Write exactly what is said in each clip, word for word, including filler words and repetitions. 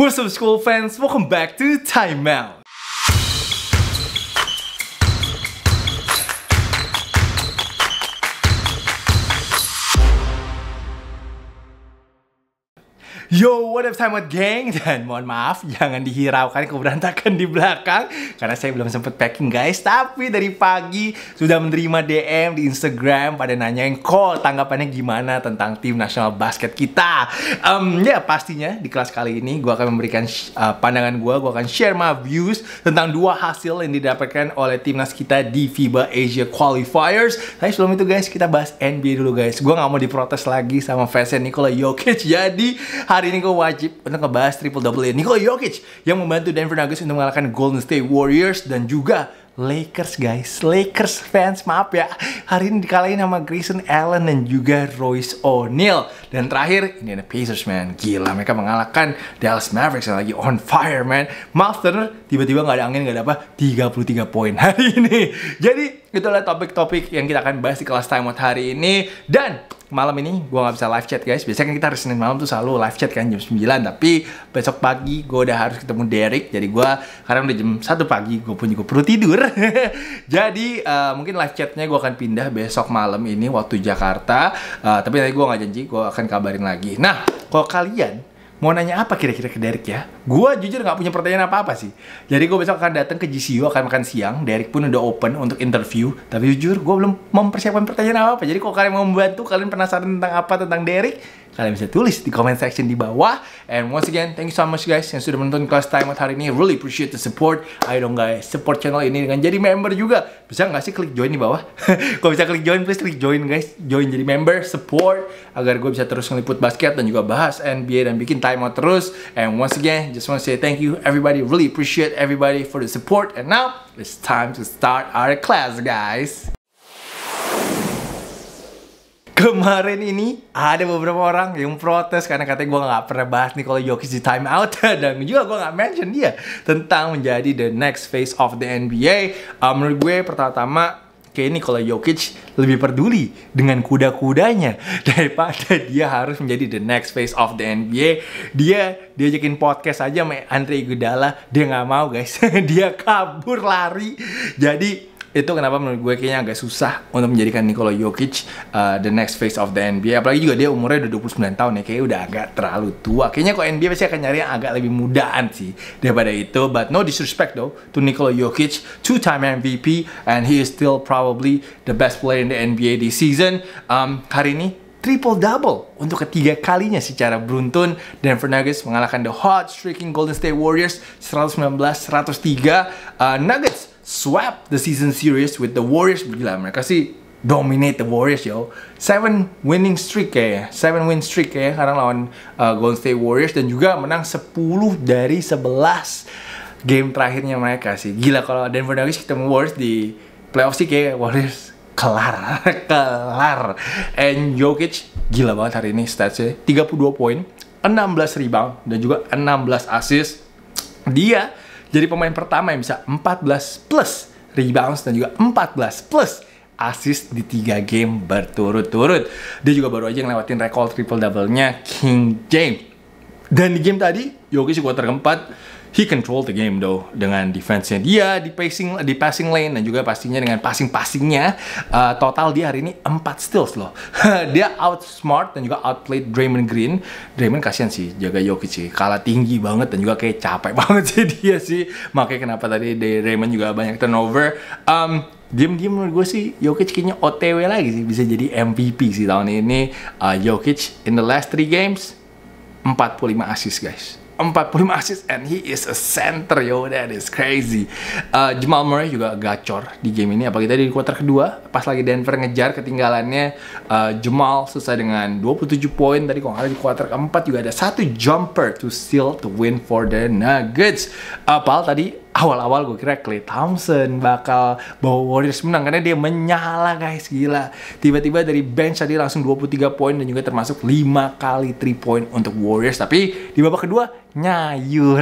What's up school fans, welcome back to Time Out. Yo, what up Time Out Gang? Dan mohon maaf, jangan dihiraukan keberantakan di belakang karena saya belum sempat packing guys. Tapi dari pagi sudah menerima D M di Instagram pada nanyain call tanggapannya gimana tentang tim nasional basket kita. um, Ya, pastinya di kelas kali ini gue akan memberikan uh, pandangan gue. Gue akan share my views tentang dua hasil yang didapatkan oleh timnas kita di FIBA Asia Qualifiers. Tapi sebelum itu guys, kita bahas N B A dulu guys. Gue gak mau diprotes lagi sama fansnya Nikola Jokic. Jadi hari ini gue wajib untuk ngebahas triple-double Nikola Jokic yang membantu Denver Nuggets untuk mengalahkan Golden State Warriors dan juga Lakers guys. Lakers fans, maaf ya, hari ini dikalahin sama Grayson Allen dan juga Royce O'Neal. Dan terakhir, ini ada Pacers man, gila mereka mengalahkan Dallas Mavericks yang lagi on fire man. Maltz Turner tiba-tiba gak ada angin, gak ada apa, tiga puluh tiga poin hari ini. Jadi itulah topik-topik yang kita akan bahas di kelas Time Out hari ini. Dan malam ini gue gak bisa live chat guys. Biasanya kita hari Senin malam tuh selalu live chat kan jam sembilan. Tapi besok pagi gue udah harus ketemu Derek. Jadi gue karena udah jam satu pagi, gue pun juga perlu tidur. Jadi uh, mungkin live chatnya gue akan pindah besok malam ini waktu Jakarta. uh, Tapi nanti gue gak janji, gue akan kabarin lagi. Nah, kalau kalian mau nanya apa kira-kira ke Derek ya? Gue jujur gak punya pertanyaan apa-apa sih. Jadi gue besok akan datang ke G C U, akan makan siang. Derek pun udah open untuk interview. Tapi jujur gue belum mempersiapkan pertanyaan apa-apa. Jadi kalau kalian mau membantu, kalian penasaran tentang apa tentang Derek, kalian bisa tulis di comment section di bawah. And once again, thank you so much guys yang sudah menonton kelas Time Out hari ini. Really appreciate the support. Ayo dong guys, support channel ini dengan jadi member juga. Bisa gak sih klik join di bawah? Kalau bisa klik join, please klik join guys. Join jadi member, support, agar gue bisa terus ngeliput basket dan juga bahas N B A dan bikin Time Time Out terus. And once again, just want to say thank you everybody, really appreciate everybody for the support. And now it's time to start our class guys. Kemarin ini ada beberapa orang yang protes karena katanya gue gak pernah bahas Nikola Jokic di Time Out. Dan juga gue gak mention dia tentang menjadi the next face of the N B A. uh, Menurut gue pertama-tama kayak Nikola Jokic lebih peduli dengan kuda-kudanya daripada dia harus menjadi the next face of the N B A. Dia diajakin podcast aja sama Andre Iguodala, dia nggak mau guys. Dia kabur lari. Jadi itu kenapa menurut gue kayaknya agak susah untuk menjadikan Nikola Jokic uh, the next face of the N B A. Apalagi juga dia umurnya udah dua puluh sembilan tahun ya, kayaknya udah agak terlalu tua. Kayaknya kok N B A pasti akan nyari yang agak lebih mudaan sih daripada itu. But no disrespect though to Nikola Jokic, two-time M V P, and he is still probably the best player in the N B A this season. um, Hari ini triple-double untuk ketiga kalinya secara beruntun. Denver Nuggets mengalahkan the hot streaking Golden State Warriors seratus sembilan belas seratus tiga. uh, Nuggets swept the season series with the Warriors. Gila mereka sih dominate the Warriors yo. Seven winning streak kayaknya, seven win streak kayaknya sekarang lawan uh, Golden State Warriors. Dan juga menang sepuluh dari sebelas game terakhirnya mereka sih. Gila kalau Denver Nuggets ketemu Warriors di playoff sih kayak Warriors kelar, kelar. And Jokic gila banget hari ini statsnya, tiga puluh dua poin, enam belas rebound, dan juga enam belas assist. Dia jadi pemain pertama yang bisa empat belas plus rebounds dan juga empat belas plus assist di tiga game berturut-turut. Dia juga baru aja ngelewatin rekor triple-double-nya King James. Dan di game tadi, Jokic quarter keempat, he control the game though dengan defense-nya dia di passing di passing lane dan juga pastinya dengan passing-passingnya. Uh, total dia hari ini empat steals loh. Dia outsmart dan juga outplayed Draymond Green. Draymond kasihan sih jaga Jokic sih, kalah tinggi banget dan juga kayak capek banget sih dia sih. Makanya kenapa tadi Draymond juga banyak turnover. Um, Diam-diam menurut gue sih Jokic kayaknya O T W lagi sih, bisa jadi M V P sih tahun ini. uh, Jokic in the last three games empat puluh lima assist guys, empat puluh lima assist, and he is a center yo, that is crazy. uh, Jamal Murray juga gacor di game ini, apalagi tadi di quarter kedua pas lagi Denver ngejar ketinggalannya. uh, Jamal selesai dengan dua puluh tujuh poin tadi. Kalau ada di quarter keempat juga ada satu jumper to seal the win for the Nuggets. uh, Pal tadi awal-awal gue kira Klay Thompson bakal bawa Warriors menang karena dia menyala guys, gila. Tiba-tiba dari bench tadi langsung dua puluh tiga poin dan juga termasuk lima kali three point untuk Warriors. Tapi di babak kedua nyayur.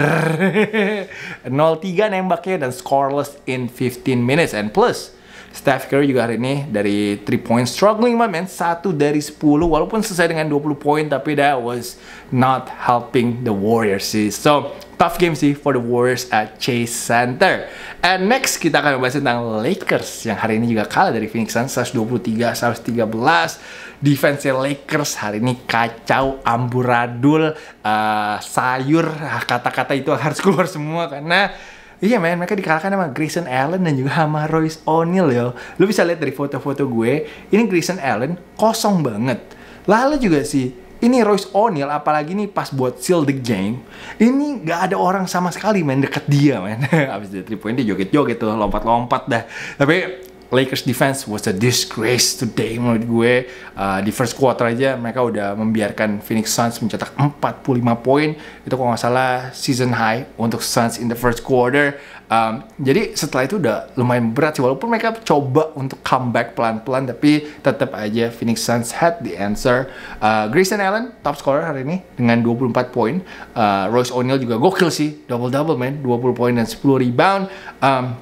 nol tiga nembaknya dan scoreless in fifteen minutes. And plus Steph Curry juga hari ini dari three point struggling banget, satu dari sepuluh walaupun selesai dengan dua puluh poin, tapi that was not helping the Warriors sih. So tough game sih for the Warriors at Chase Center. And next kita akan membahas tentang Lakers yang hari ini juga kalah dari Phoenix Suns seratus dua puluh tiga seratus tiga belas. Defense Lakers hari ini kacau, amburadul, uh, sayur, kata-kata itu harus keluar semua karena iya men, mereka dikalahkan sama Grayson Allen dan juga sama Royce O'Neal yo. Lu bisa lihat dari foto-foto gue, ini Grayson Allen kosong banget. Lalu juga sih, ini Royce O'Neal apalagi nih pas buat seal the game, ini gak ada orang sama sekali men deket dia men. Abis dari three point dia joget-joget tuh, lompat-lompat dah. Tapi Lakers defense was a disgrace today menurut gue. Uh, di first quarter aja mereka udah membiarkan Phoenix Suns mencetak empat puluh lima poin. Itu kalau nggak salah season high untuk Suns in the first quarter. Um, jadi setelah itu udah lumayan berat sih. Walaupun mereka coba untuk comeback pelan-pelan, tapi tetap aja Phoenix Suns had the answer. Uh, Grayson Allen top scorer hari ini dengan dua puluh empat poin. Uh, Royce O'Neal juga gokil sih, double-double man, dua puluh poin dan sepuluh rebound. Um,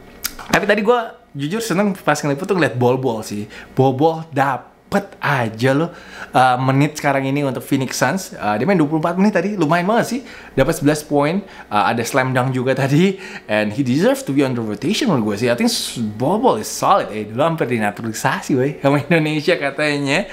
tapi tadi gue jujur seneng pas ngeliput tuh ngeliat Bol Bol sih. Bol Bol dapet aja loh uh, menit sekarang ini untuk Phoenix Suns. Uh, dia main dua puluh empat menit tadi, lumayan banget sih. Dapat sebelas poin, uh, ada slam dunk juga tadi. And he deserves to be on the rotation menurut gue sih. I think Bol Bol is solid. Eh, dulu hampir dinaturalisasi weh sama Indonesia katanya.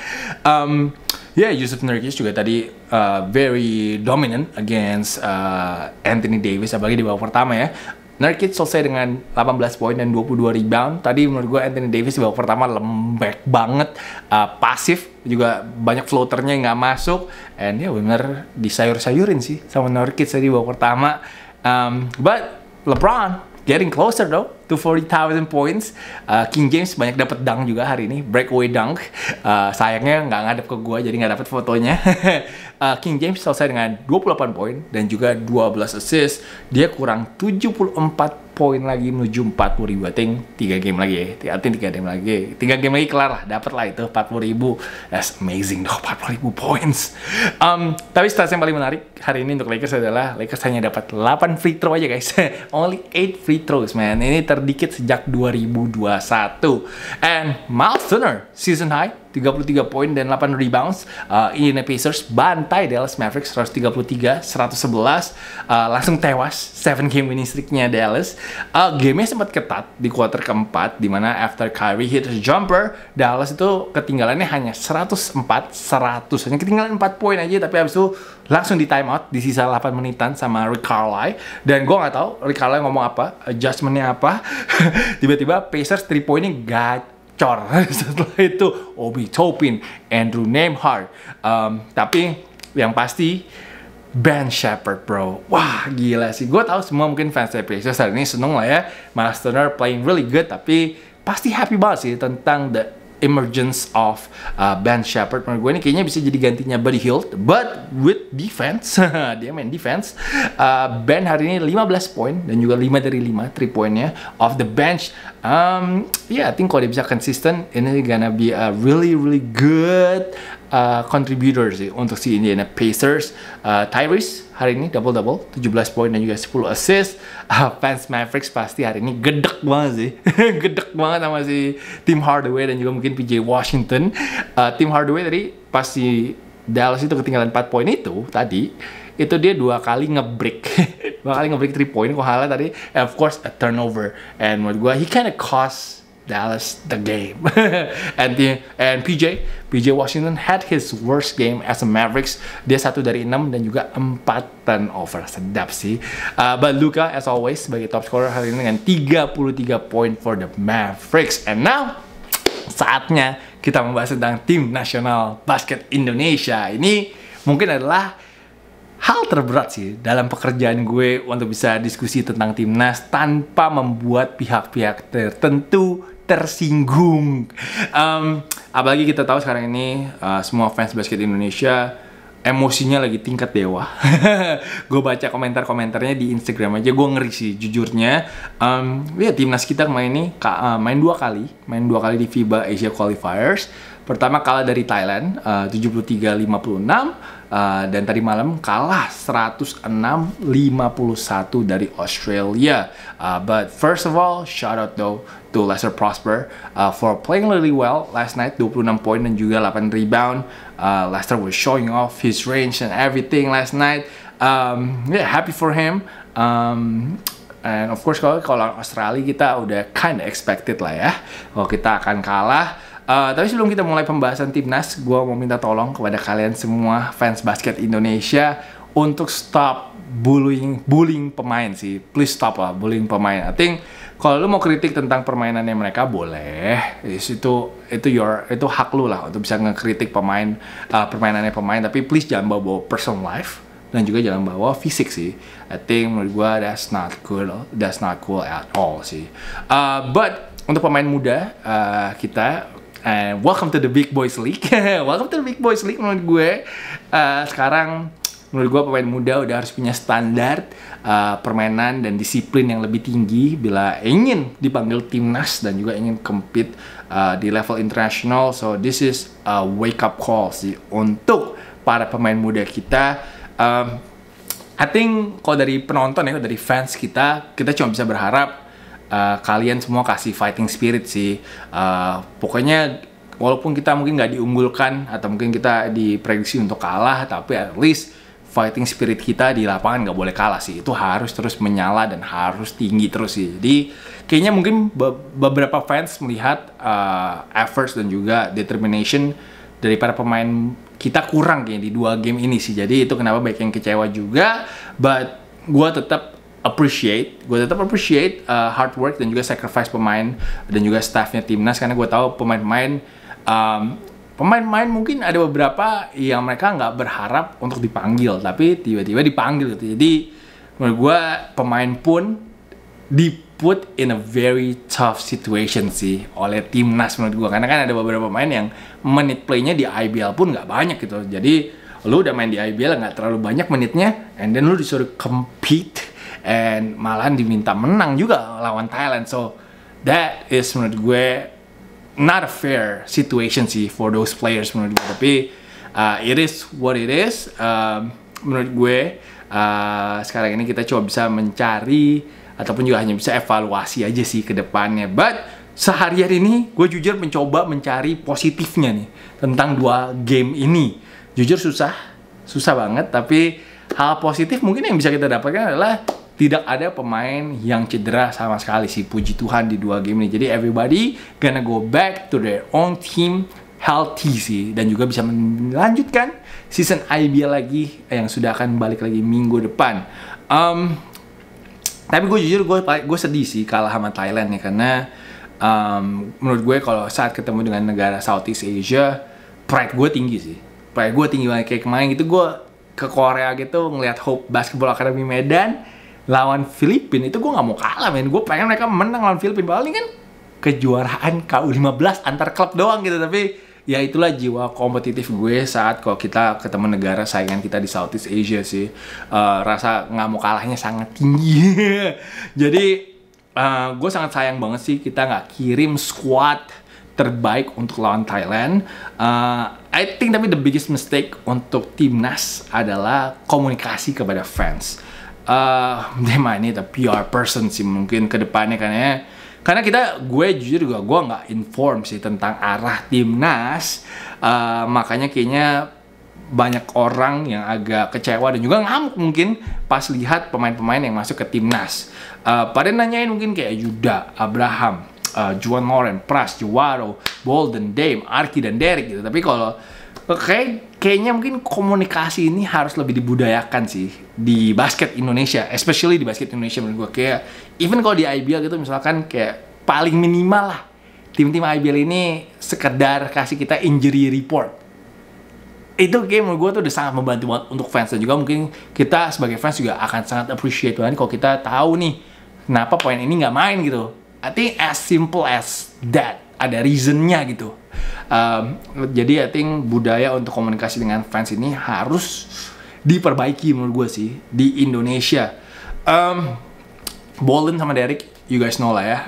Um, Ya, yeah, Yusuf Nurkic juga tadi uh, very dominant against uh, Anthony Davis, apalagi di babak pertama ya. Nurkic selesai dengan delapan belas poin dan dua puluh dua rebound. Tadi menurut gue Anthony Davis di babak pertama lembek banget, uh, pasif, juga banyak floaternya nggak masuk. And ya yeah, bener disayur-sayurin sih sama Nurkic tadi di babak pertama. Um, but LeBron getting closer though to forty thousand points. uh, King James banyak dapat dunk juga hari ini, breakaway dunk. Uh, sayangnya nggak ngadep ke gua jadi nggak dapat fotonya. uh, King James selesai dengan dua puluh delapan poin dan juga dua belas assist. Dia kurang tujuh puluh empat poin lagi menuju empat puluh ribu. I think tiga game lagi ya. I think tiga game lagi. tiga game lagi kelar lah, dapat lah itu empat puluh ribu. That's amazing though, empat puluh ribu points. Um, tapi stats yang paling menarik hari ini untuk Lakers adalah Lakers hanya dapat delapan free throw aja guys. Only eight free throws man. Ini terdikit sejak dua ribu dua puluh satu. And Maltz Turner season high tiga puluh tiga poin dan delapan rebounds. uh, Indiana Pacers bantai Dallas Mavericks seratus tiga puluh tiga seratus sebelas. uh, Langsung tewas seven game winning streaknya Dallas. uh, Game-nya sempat ketat di quarter keempat, dimana after Kyrie hit his jumper, Dallas itu ketinggalannya hanya seratus empat seratus, hanya ketinggalan empat poin aja. Tapi abis itu langsung di timeout di sisa delapan menitan sama Riccarly. Dan gue gak tahu Riccarly ngomong apa, adjustmentnya apa. Tiba-tiba Pacers three pointnya gacor. Setelah itu Obi Toppin, Andrew Nembhard. um, Tapi yang pasti Ben Sheppard bro, wah gila sih. Gue tahu semua mungkin fans dari Pacers hari ini seneng lah ya, Maltz Turner playing really good. Tapi pasti happy banget sih tentang the emergence of uh, Ben Sheppard. Menurut gue ini kayaknya bisa jadi gantinya Buddy Hield, but with defense. Dia main defense. uh, Ben hari ini lima belas poin dan juga lima dari lima three pointnya off the bench. um, Ya yeah, I think kalau dia bisa konsisten, ini gonna be a really really good uh, contributor sih untuk si Indiana Pacers. uh, Tyrese hari ini double-double, tujuh belas poin dan juga sepuluh assist. Uh, fans Mavericks pasti hari ini gedek banget sih. Gedek banget sama si Tim Hardaway dan juga mungkin P J Washington. Uh, Tim Hardaway tadi pas si Dallas itu ketinggalan empat poin itu tadi, itu dia dua kali nge-break. Dua kali nge-break three point kok halnya tadi. And of course a turnover. And menurut gue, he kinda cost Dallas the game. and, the, and P J P J Washington had his worst game as a Mavericks. Dia satu dari enam dan juga empat turnover. Sedap sih. uh, But Luka as always sebagai top scorer hari ini dengan tiga puluh tiga poin for the Mavericks. And now saatnya kita membahas tentang tim nasional basket Indonesia. Ini mungkin adalah hal terberat sih dalam pekerjaan gue untuk bisa diskusi tentang timnas tanpa membuat pihak-pihak tertentu tersinggung. Um, apalagi kita tahu sekarang ini uh, semua fans basket Indonesia emosinya lagi tingkat dewa. Gue baca komentar-komentarnya di Instagram aja, gue ngeri sih jujurnya. Um, ya timnas kita main ini uh, main dua kali, main dua kali di FIBA Asia Qualifiers. Pertama kalah dari Thailand uh, tujuh puluh tiga lima puluh enam. Uh, dan tadi malam kalah seratus enam lima puluh satu dari Australia. Uh, but first of all, shout out though to Lester Prosper uh, for playing really well last night. Dua puluh enam poin dan juga delapan rebound. Uh, Lester was showing off his range and everything last night. Um, yeah, happy for him. Um, and of course kalau kalau Australia kita udah kinda expected lah ya, kalau kita akan kalah. Uh, tapi sebelum kita mulai pembahasan timnas, gue mau minta tolong kepada kalian semua fans basket Indonesia untuk stop bullying, bullying pemain sih. Please stop lah bullying pemain. I think kalau lu mau kritik tentang permainannya mereka boleh, itu itu your itu hak lu lah untuk bisa ngekritik pemain uh, permainannya pemain. Tapi please jangan bawa-bawa personal life dan juga jangan bawa fisik sih. I think menurut gue that's not cool, that's not cool at all sih. Uh, but untuk pemain muda uh, kita. And welcome to the Big Boys League. Welcome to the Big Boys League. Menurut gue uh, sekarang menurut gue pemain muda udah harus punya standar uh, permainan dan disiplin yang lebih tinggi bila ingin dipanggil timnas dan juga ingin compete uh, di level international. So this is a wake up call sih untuk para pemain muda kita. Um, I think kalau dari penonton ya, dari fans kita, kita cuma bisa berharap Uh, kalian semua kasih fighting spirit sih. Uh, pokoknya walaupun kita mungkin nggak diunggulkan atau mungkin kita diprediksi untuk kalah, tapi at least fighting spirit kita di lapangan nggak boleh kalah sih. Itu harus terus menyala dan harus tinggi terus sih. Jadi kayaknya mungkin be beberapa fans melihat uh, efforts dan juga determination dari para pemain kita kurang kayak di dua game ini sih. Jadi itu kenapa banyak yang kecewa juga. But gue tetap appreciate, gue tetap appreciate uh, hard work dan juga sacrifice pemain dan juga staffnya timnas, karena gue tahu pemain-pemain um, pemain-pemain mungkin ada beberapa yang mereka nggak berharap untuk dipanggil tapi tiba-tiba dipanggil gitu. Jadi menurut gue pemain pun di put in a very tough situation sih oleh timnas menurut gue, karena kan ada beberapa pemain yang menit playnya di I B L pun nggak banyak gitu. Jadi lu udah main di I B L nggak terlalu banyak menitnya, and then lu disuruh compete and malahan diminta menang juga lawan Thailand. So that is menurut gue not a fair situation sih for those players menurut gue. Tapi uh, it is what it is. Uh, menurut gue uh, sekarang ini kita coba bisa mencari ataupun juga hanya bisa evaluasi aja sih ke depannya. But seharian ini gue jujur mencoba mencari positifnya nih tentang dua game ini. Jujur susah, susah banget. Tapi hal positif mungkin yang bisa kita dapatkan adalah tidak ada pemain yang cedera sama sekali sih, puji Tuhan di dua game ini. Jadi everybody gonna go back to their own team healthy sih, dan juga bisa melanjutkan season I B L lagi yang sudah akan balik lagi minggu depan. Um, tapi gue jujur gue gue sedih sih kalah sama Thailand ya, karena um, menurut gue kalau saat ketemu dengan negara Southeast Asia, pride gue tinggi sih, pride gue tinggi banget. Kayak kemarin gitu gue ke Korea gitu ngelihat Hope Basketball Academy Medan lawan Filipina, itu gue nggak mau kalah men, gue pengen mereka menang lawan Filipina. Paling kan kejuaraan K U lima belas antar klub doang gitu, tapi ya itulah jiwa kompetitif gue saat kalau kita ketemu negara saingan kita di Southeast Asia sih. Uh, rasa nggak mau kalahnya sangat tinggi. Jadi uh, gue sangat sayang banget sih kita nggak kirim squad terbaik untuk lawan Thailand. uh, I think tapi the biggest mistake untuk timnas adalah komunikasi kepada fans. Uh, Dema ini the P R person sih mungkin kedepannya, karena karena kita gue jujur juga gue nggak inform sih tentang arah timnas, uh, makanya kayaknya banyak orang yang agak kecewa dan juga ngamuk mungkin pas lihat pemain-pemain yang masuk ke timnas. Uh, pada nanyain mungkin kayak Yuda, Abraham, uh, Juan Moren, Pras, Juwaro, Bolden, Dame, Arki dan Derek gitu. Tapi kalau Oke, kayaknya mungkin komunikasi ini harus lebih dibudayakan sih di basket Indonesia, especially di basket Indonesia menurut gue. Kayak even kalau di I B L gitu misalkan, kayak paling minimal lah tim-tim I B L ini sekedar kasih kita injury report. Itu kayak menurut gue tuh udah sangat membantu banget untuk fans, dan juga mungkin kita sebagai fans juga akan sangat appreciate banget kalau kita tahu nih kenapa poin ini nggak main gitu. I think as simple as that, ada reasonnya gitu. Um, jadi I think budaya untuk komunikasi dengan fans ini harus diperbaiki menurut gue sih di Indonesia. um, Bolden sama Derek, you guys know lah ya,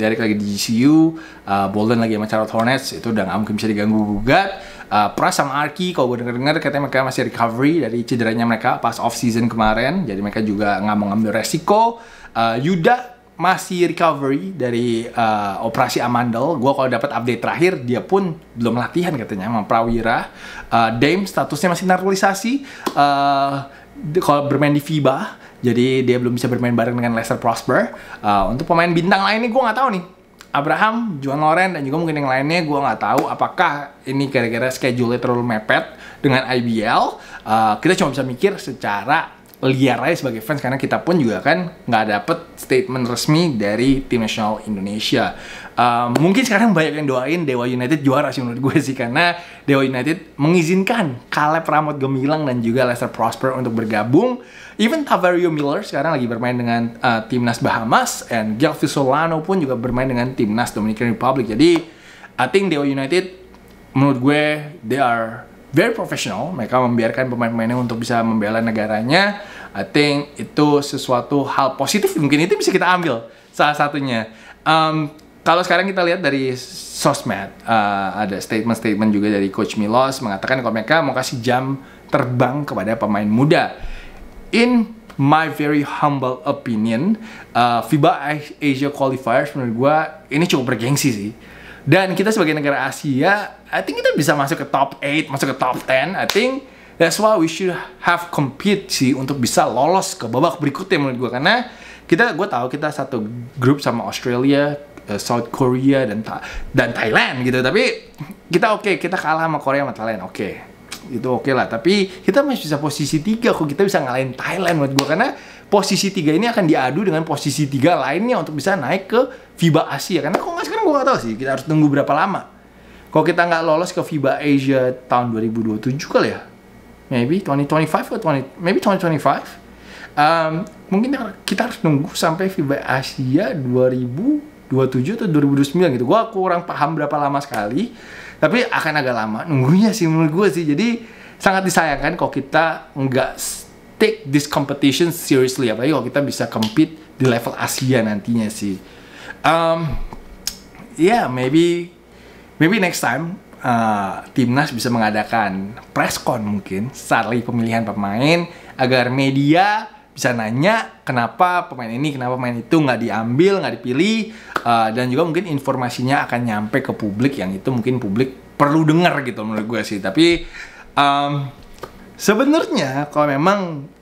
Derek lagi di G C U, uh, Bolden lagi sama Charlotte Hornets, itu udah gak mungkin bisa diganggu gugat. uh, Pras sama Arki kalau gue denger-denger katanya mereka masih recovery dari cederanya mereka pas off season kemarin, jadi mereka juga nggak mau ngambil resiko. uh, Yuda masih recovery dari uh, operasi amandel. Gue kalau dapat update terakhir dia pun belum latihan katanya sama Prawira. uh, Dame statusnya masih naturalisasi uh, kalau bermain di FIBA, jadi dia belum bisa bermain bareng dengan Lester Prosper. uh, Untuk pemain bintang lainnya gue nggak tahu nih, Abraham, Juan Loren, dan juga mungkin yang lainnya gue nggak tahu apakah ini gara-gara schedule-nya terlalu mepet dengan I B L. uh, Kita cuma bisa mikir secara liar aja sebagai fans, karena kita pun juga kan nggak dapet statement resmi dari tim nasional Indonesia. um, Mungkin sekarang banyak yang doain Dewa United juara sih menurut gue sih, karena Dewa United mengizinkan Caleb Ramot Gemilang dan juga Lester Prosper untuk bergabung. Even Tavario Miller sekarang lagi bermain dengan uh, timnas Bahamas, and Gelfi Solano pun juga bermain dengan timnas Dominican Republic. Jadi I think Dewa United menurut gue they are very professional, mereka membiarkan pemain-pemainnya untuk bisa membela negaranya. I think itu sesuatu hal positif, mungkin itu bisa kita ambil salah satunya. Um, kalau sekarang kita lihat dari sosmed, uh, ada statement-statement juga dari Coach Milos mengatakan kalau mereka mau kasih jam terbang kepada pemain muda. In my very humble opinion, uh, FIBA Asia Qualifiers menurut gue ini cukup bergengsi sih. Dan kita sebagai negara Asia, I think kita bisa masuk ke top eight, masuk ke top ten. I think that's why we should have compete sih untuk bisa lolos ke babak berikutnya menurut gue. Karena kita, gue tahu kita satu grup sama Australia, South Korea, dan dan Thailand gitu. Tapi kita oke, okay, kita kalah sama Korea sama Thailand, oke. Okay. Itu oke okay lah. Tapi kita masih bisa posisi tiga kok, kita bisa ngalahin Thailand menurut gue. Karena posisi tiga ini akan diadu dengan posisi tiga lainnya untuk bisa naik ke FIBA Asia. Karena kok nggak sekarang gue nggak tahu sih, kita harus tunggu berapa lama. Kalau kita nggak lolos ke FIBA Asia tahun dua ribu dua puluh tujuh kali ya, maybe dua ribu dua puluh lima atau dua puluh, maybe dua ribu dua puluh lima. Um, mungkin kita harus nunggu sampai FIBA Asia dua ribu dua puluh tujuh atau dua ribu dua puluh sembilan gitu. Gue kurang paham berapa lama sekali, tapi akan agak lama nunggunya sih menurut gue sih. Jadi sangat disayangkan kalau kita nggak take this competition seriously, apalagi kalau kita bisa compete di level Asia nantinya sih. Um, yeah, maybe maybe next time uh, timnas bisa mengadakan press con mungkin saat lagi pemilihan pemain, agar media bisa nanya kenapa pemain ini, kenapa pemain itu nggak diambil, nggak dipilih, uh, dan juga mungkin informasinya akan nyampe ke publik, yang itu mungkin publik perlu dengar gitu menurut gue sih. Tapi um, sebenarnya kalau memang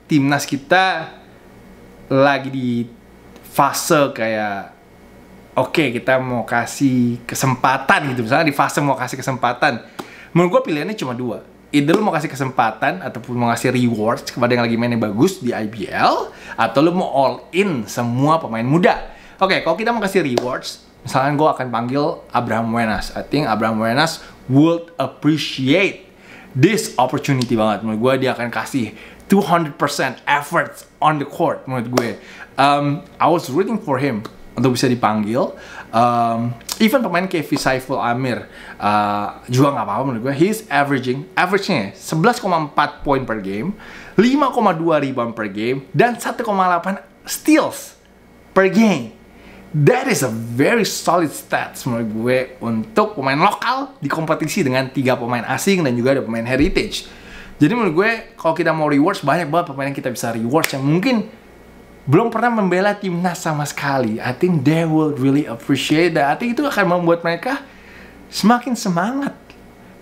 timnas kita lagi di fase kayak oke, okay, kita mau kasih kesempatan gitu. Misalnya di fase mau kasih kesempatan, menurut gue pilihannya cuma dua. Either lu mau kasih kesempatan ataupun mau kasih rewards kepada yang lagi mainnya bagus di I B L, atau lu mau all in semua pemain muda. Oke, okay, kalau kita mau kasih rewards, misalnya gue akan panggil Abraham Wenas. I think Abraham Wenas would appreciate this opportunity banget. Menurut gue dia akan kasih dua ratus persen efforts on the court menurut gue. um, I was rooting for him untuk bisa dipanggil. um, Even pemain Kevi Saiful Amir uh, juga nggak apa-apa menurut gue. He's averaging, average-nya sebelas koma empat poin per game, lima koma dua rebound per game, dan satu koma delapan steals per game. That is a very solid stats menurut gue untuk pemain lokal di kompetisi dengan tiga pemain asing dan juga ada pemain heritage. Jadi menurut gue kalau kita mau rewards, banyak banget pemain yang kita bisa rewards yang mungkin belum pernah membela timnas sama sekali. I think they will really appreciate that. I think itu akan membuat mereka semakin semangat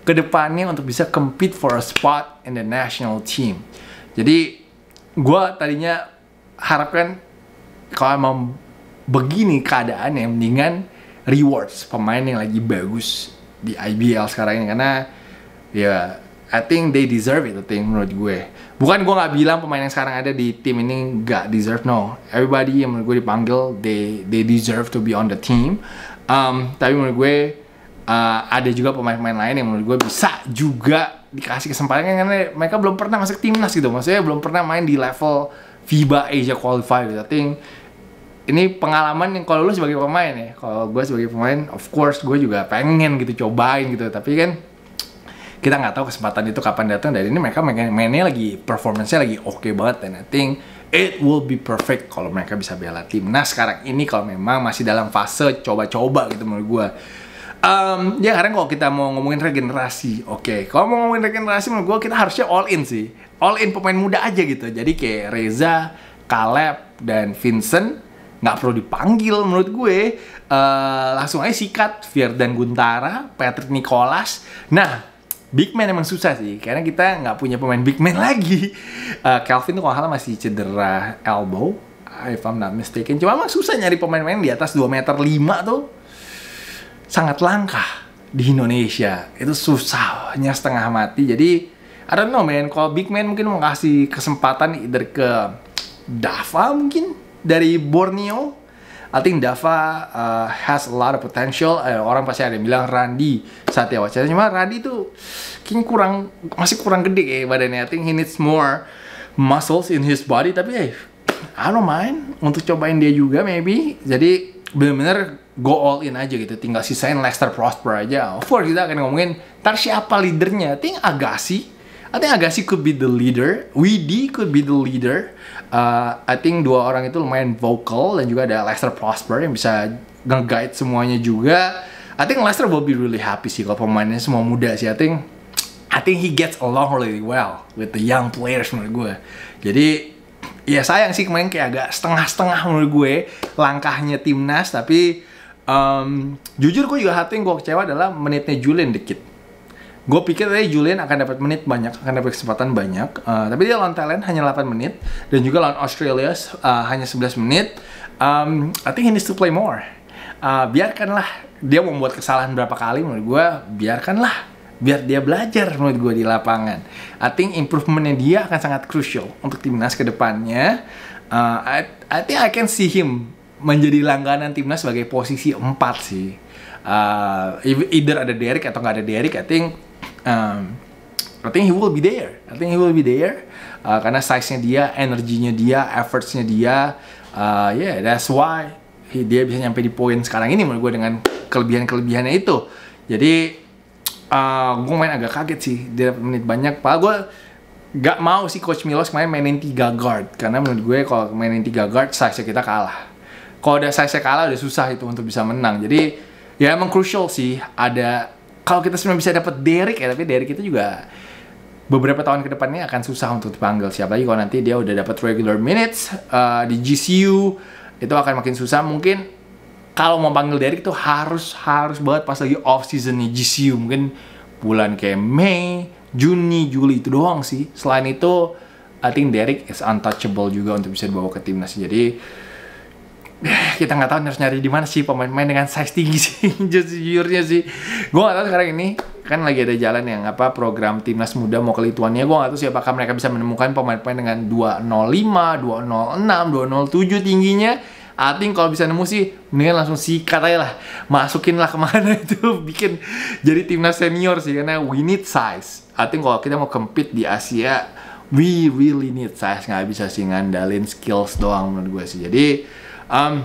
ke depannya untuk bisa compete for a spot in the national team. Jadi gue tadinya harapkan kalau mau begini keadaannya, mendingan rewards pemain yang lagi bagus di I B L sekarang ini, karena ya I think they deserve it, I think, menurut gue. Bukan gue nggak bilang pemain yang sekarang ada di tim ini nggak deserve, no. Everybody yang menurut gue dipanggil, they they deserve to be on the team. Um, tapi menurut gue uh, ada juga pemain-pemain lain yang menurut gue bisa juga dikasih kesempatan, karena mereka belum pernah masuk timnas gitu, maksudnya belum pernah main di level FIBA Asia Qualifiers. I think ini pengalaman yang kalau lu sebagai pemain ya, kalau gue sebagai pemain, of course gue juga pengen gitu cobain gitu, tapi kan kita nggak tahu kesempatan itu kapan datang. Dan ini mereka mainnya lagi, performance-nya lagi oke okay banget, dan I think it will be perfect kalau mereka bisa bela timnas sekarang ini, kalau memang masih dalam fase coba-coba gitu menurut gue. Um, ya karena kalau kita mau ngomongin regenerasi, oke okay. Kalau mau ngomongin regenerasi menurut gue kita harusnya all in sih. All in pemain muda aja gitu. Jadi kayak Reza, Caleb, dan Vincent nggak perlu dipanggil menurut gue. uh, Langsung aja sikat Firdan Guntara, Patrick Nicholas. Nah, big man emang susah sih, karena kita nggak punya pemain big man lagi. uh, Calvin tuh kalau masih cedera elbow, if I'm not mistaken. Cuma emang susah nyari pemain-pemain di atas dua meter lima tuh, sangat langka di Indonesia. Itu susahnya setengah mati. Jadi I don't know man, kalau big man mungkin mau kasih kesempatan either ke Dava mungkin dari Borneo. I think Dava uh, has a lot of potential. Uh, orang pasti ada yang bilang Randy Satyawacana, cuma Randy tuh kayaknya kurang, masih kurang gede kayak badannya. I think he needs more muscles in his body, tapi eh hey, I don't mind untuk cobain dia juga maybe. Jadi bener-bener go all in aja gitu, tinggal sisain Lester Prosper aja. Of course kita akan ngomongin ntar siapa leadernya. I think Agassi, I think Agassi could be the leader, Widi could be the leader. uh, I think dua orang itu lumayan vocal, dan juga ada Lester Prosper yang bisa nge-guide semuanya juga. I think Lester will be really happy sih kalau pemainnya semua muda sih. I think I think he gets along really well with the young players menurut gue. Jadi ya sayang sih kemarin kayak agak setengah-setengah menurut gue langkahnya timnas. Tapi um, jujur gue juga hati yang gue kecewa adalah menitnya Julian dikit. Gue pikir tadi Julian akan dapat menit banyak, akan dapat kesempatan banyak. uh, Tapi dia lawan Thailand hanya delapan menit, dan juga lawan Australia uh, hanya sebelas menit. um, I think he needs to play more. uh, Biarkanlah dia membuat kesalahan berapa kali menurut gue, biarkanlah, biar dia belajar menurut gue di lapangan. I think improvementnya dia akan sangat crucial untuk timnas ke depannya. uh, I, I think I can see him menjadi langganan timnas sebagai posisi empat sih. uh, Either ada Derek atau nggak ada Derek, I think um, I think he will be there. I think he will be there uh, Karena size-nya dia, energinya dia, efforts-nya dia. uh, Yeah, that's why he, dia bisa nyampe di poin sekarang ini menurut gue, dengan kelebihan-kelebihannya itu. Jadi Uh, gue main agak kaget sih dia menit banyak. Padahal gue gak mau sih Coach Milos main mainin tiga guard, karena menurut gue kalau mainin tiga guard size kita kalah. Kalau udah size kalah udah susah itu untuk bisa menang. Jadi ya emang crucial sih. Ada, kalau kita sebenarnya bisa dapat Derek ya, tapi Derek itu juga beberapa tahun ke depannya akan susah untuk dipanggil. Siapa lagi kalau nanti dia udah dapat regular minutes uh, di G C U, itu akan makin susah. Mungkin kalau mau panggil Derek itu harus harus banget pas lagi off season nih G C U, mungkin bulan kayak Mei, Juni, Juli itu doang sih. Selain itu, I think Derek is untouchable juga untuk bisa dibawa ke timnas. Jadi kita nggak tahu harus nyari di mana sih pemain-pemain dengan size tinggi sih. Jujurnya sih, gue nggak tahu sekarang ini kan lagi ada jalan yang apa program timnas muda mau ke Lituania. Gue nggak tahu sih apakah mereka bisa menemukan pemain-pemain dengan dua nol lima, dua nol enam, dua nol tujuh tingginya. I think kalau bisa nemu sih, mendingan langsung sikat aja lah, masukin lah kemana itu, bikin jadi timnas senior sih, karena we need size. I think kalau kita mau compete di Asia, we really need size. Nggak bisa sih ngandalin skills doang menurut gue sih. Jadi um,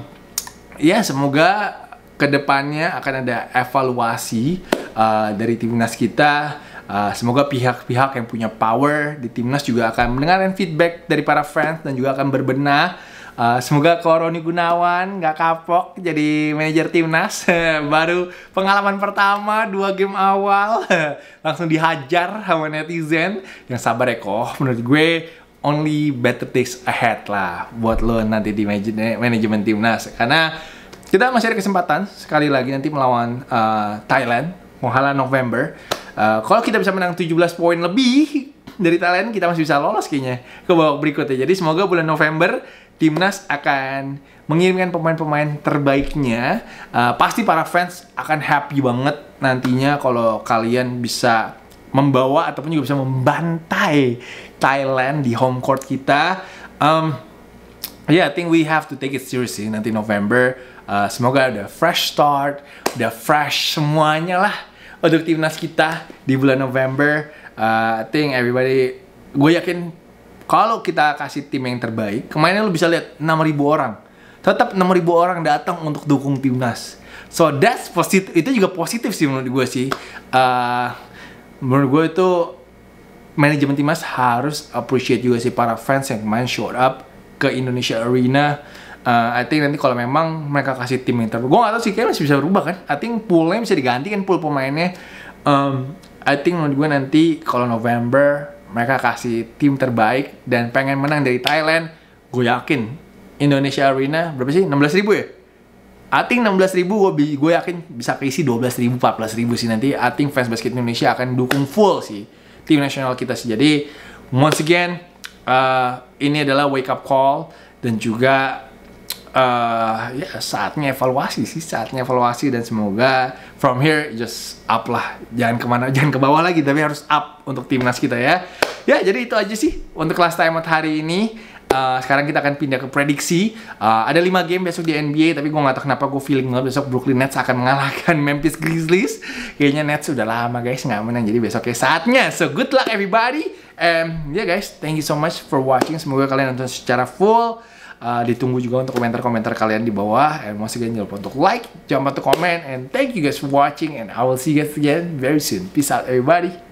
ya semoga kedepannya akan ada evaluasi uh, dari timnas kita. Uh, semoga pihak-pihak yang punya power di timnas juga akan mendengarkan feedback dari para fans, dan juga akan berbenah. Uh, semoga kalau Roni Gunawan nggak kapok jadi manajer timnas. Baru pengalaman pertama dua game awal langsung dihajar sama netizen. Yang sabar ya kok, menurut gue only better days ahead lah buat lo nanti di manajemen timnas. Karena kita masih ada kesempatan sekali lagi nanti melawan uh, Thailand Menghala November. uh, Kalau kita bisa menang tujuh belas poin lebih dari Thailand, kita masih bisa lolos kayaknya ke babak berikutnya. Jadi semoga bulan November timnas akan mengirimkan pemain-pemain terbaiknya. Uh, pasti para fans akan happy banget nantinya kalau kalian bisa membawa ataupun juga bisa membantai Thailand di home court kita. Um, ya, yeah, I think we have to take it seriously nanti November. Uh, semoga ada fresh start, ada fresh semuanya lah untuk timnas kita di bulan November. Uh, I think everybody, gue yakin kalau kita kasih tim yang terbaik, kemarin lu bisa lihat enam ribu orang. Tetap enam ribu orang datang untuk dukung timnas. So that's positif, itu juga positif sih menurut gue sih. Uh, menurut gue itu manajemen timnas harus appreciate juga sih para fans yang kemarin show up ke Indonesia Arena. Uh, I think nanti kalau memang mereka kasih tim yang terbaik, gue gak tau sih, kayaknya masih bisa berubah kan. I think poolnya bisa diganti kan, pool pemainnya. um, I think menurut gue nanti kalau November mereka kasih tim terbaik dan pengen menang dari Thailand. Gue yakin Indonesia Arena berapa sih? enam belas ribu ya? I think enam belas ribu, gue, gue yakin bisa keisi dua belas ribu, empat belas ribu sih nanti. I think fans basket Indonesia akan dukung full sih tim nasional kita sih. Jadi once again, uh, ini adalah wake up call dan juga Uh, ya saatnya evaluasi sih, saatnya evaluasi dan semoga from here just up lah, jangan kemana, jangan ke bawah lagi, tapi harus up untuk timnas kita ya. Ya jadi itu aja sih untuk last time out hari ini. Uh, sekarang kita akan pindah ke prediksi. Uh, ada lima game besok di N B A, tapi gue gak tau kenapa gue feeling banget besok Brooklyn Nets akan mengalahkan Memphis Grizzlies. Kayaknya Nets sudah lama guys gak menang, jadi besoknya saatnya. So good luck everybody, and ya yeah, guys, thank you so much for watching. Semoga kalian nonton secara full. Uh, ditunggu juga untuk komentar-komentar kalian di bawah. And once again, jangan lupa untuk like, jangan lupa untuk comment. And thank you guys for watching. And I will see you guys again very soon. Peace out everybody.